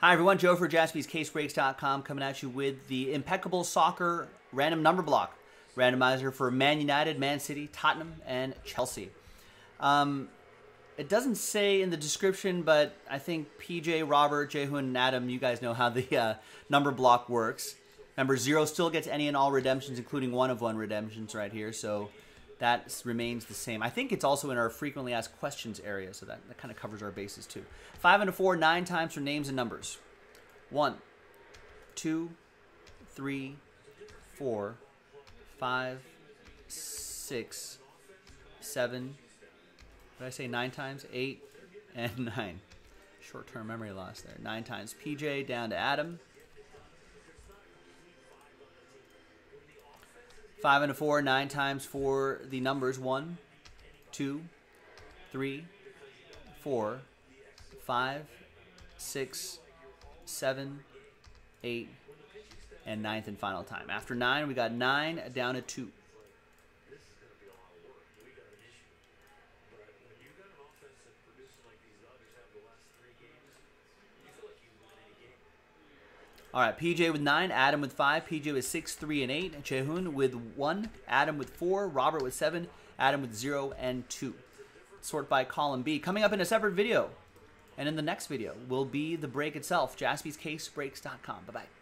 Hi everyone, Joe for JaspysCaseBreaks.com coming at you with the Impeccable Soccer Random Number Block Randomizer for Man United, Man City, Tottenham, and Chelsea. It doesn't say in the description, but I think PJ, Robert, Jehun, and Adam, you guys know how the number block works. Remember, zero still gets any and all redemptions, including one-of-one redemptions right here, so that remains the same. I think it's also in our frequently asked questions area, so that kind of covers our bases too. 5 and a 4, 9 times for names and numbers. 1, 2, 3, 4, 5, 6, 7. Did I say 9 times? 8 and 9. Short-term memory loss there. 9 times. PJ down to Adam. 5 and a 4, 9 times for the numbers. 1, 2, 3, 4, 5, 6, 7, 8, and 9th and final time. After 9, we got 9 down to 2. PJ with 9, Adam with 5, PJ with 6, 3, and 8, Jehun with 1, Adam with 4, Robert with 7, Adam with 0, and 2. Sort by column B. Coming up in a separate video, and in the next video, will be the break itself, JaspysCaseBreaks.com. Bye-bye.